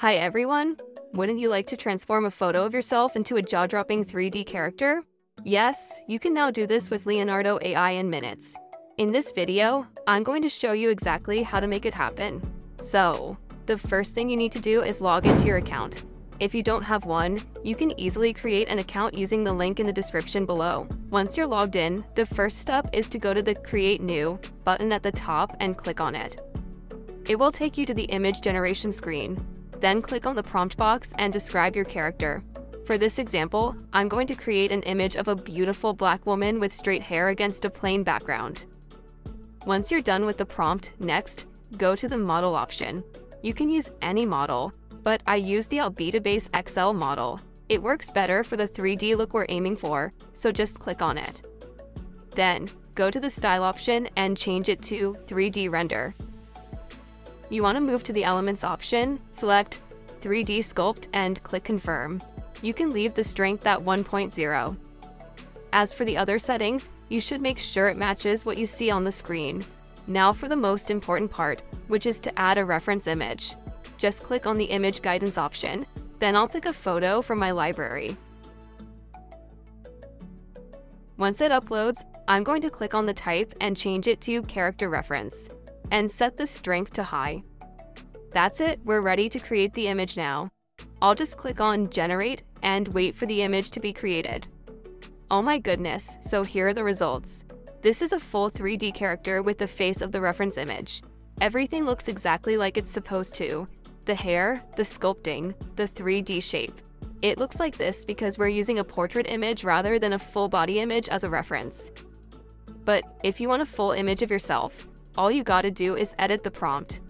Hi everyone! Wouldn't you like to transform a photo of yourself into a jaw-dropping 3D character? Yes, you can now do this with Leonardo AI in minutes. In this video, I'm going to show you exactly how to make it happen. So, the first thing you need to do is log into your account. If you don't have one, you can easily create an account using the link in the description below. Once you're logged in, the first step is to go to the Create New button at the top and click on it. It will take you to the image generation screen. Then click on the prompt box and describe your character. For this example, I'm going to create an image of a beautiful black woman with straight hair against a plain background. Once you're done with the prompt, next, go to the model option. You can use any model, but I use the AlbedoBase XL model. It works better for the 3D look we're aiming for, so just click on it. Then, go to the style option and change it to 3D render. You want to move to the Elements option, select 3D Sculpt and click Confirm. You can leave the strength at 1.0. As for the other settings, you should make sure it matches what you see on the screen. Now for the most important part, which is to add a reference image. Just click on the Image Guidance option, then I'll pick a photo from my library. Once it uploads, I'm going to click on the type and change it to Character Reference, and set the strength to high. That's it, we're ready to create the image now. I'll just click on Generate and wait for the image to be created. Oh my goodness, so here are the results. This is a full 3D character with the face of the reference image. Everything looks exactly like it's supposed to. The hair, the sculpting, the 3D shape. It looks like this because we're using a portrait image rather than a full body image as a reference. But if you want a full image of yourself, all you gotta do is edit the prompt.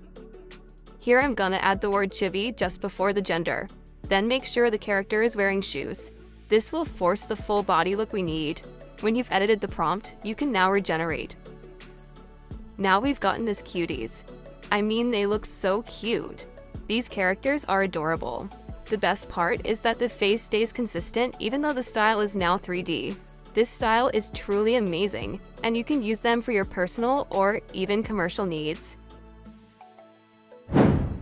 Here I'm gonna add the word chibi just before the gender. Then make sure the character is wearing shoes. This will force the full body look we need. When you've edited the prompt, you can now regenerate. Now we've gotten these cuties. I mean, they look so cute. These characters are adorable. The best part is that the face stays consistent even though the style is now 3D. This style is truly amazing, and you can use them for your personal or even commercial needs.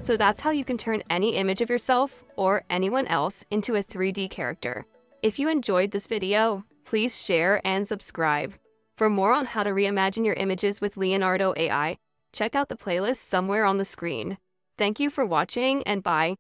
So that's how you can turn any image of yourself or anyone else into a 3D character. If you enjoyed this video, please share and subscribe. For more on how to reimagine your images with Leonardo AI, check out the playlist somewhere on the screen. Thank you for watching and bye.